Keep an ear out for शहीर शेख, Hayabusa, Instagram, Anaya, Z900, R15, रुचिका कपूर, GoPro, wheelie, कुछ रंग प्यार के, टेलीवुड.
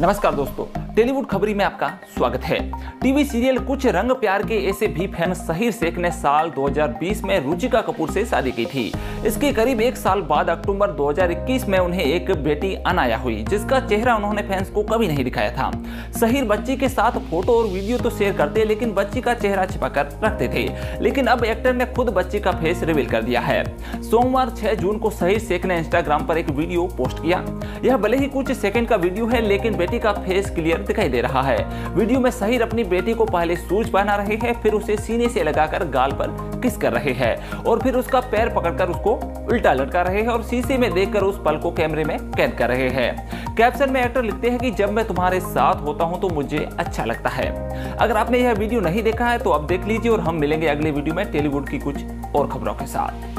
नमस्कार दोस्तों, टेलीवुड खबरी में आपका स्वागत है। टीवी सीरियल कुछ रंग प्यार के ऐसे भी फैन शहीर शेख ने साल 2020 में रुचिका कपूर से शादी की थी। इसके करीब एक साल बाद अक्टूबर 2021 में उन्हें एक बेटी अनाया हुई, जिसका चेहरा उन्होंने फैंस को कभी नहीं दिखाया था। शहीर बच्ची के साथ फोटो और वीडियो तो शेयर करते, लेकिन बच्ची का चेहरा छिपा कर रखते थे। लेकिन अब एक्टर ने खुद बच्ची का फेस रिवील कर दिया है। सोमवार 6 जून को शहीर शेख ने इंस्टाग्राम पर एक वीडियो पोस्ट किया। यह भले ही कुछ सेकेंड का वीडियो है, लेकिन बेटी का फेस क्लियर दिखाई दे रहा है। वीडियो में शहीर अपनी बेटी को पहले सूज पहना रहे हैं, फिर उसे सीने से लगाकर गाल पर किस कर रहे हैं और फिर उसका पैर पकड़कर उसको उल्टा लटका रहे हैं और शीशे में देखकर उस पल को कैमरे में कैद कर रहे हैं। कैप्शन में एक्टर लिखते हैं कि जब मैं तुम्हारे साथ होता हूं तो मुझे अच्छा लगता है। अगर आपने यह वीडियो नहीं देखा है तो आप देख लीजिए, और हम मिलेंगे अगले वीडियो में टेलीवुड की कुछ और खबरों के साथ।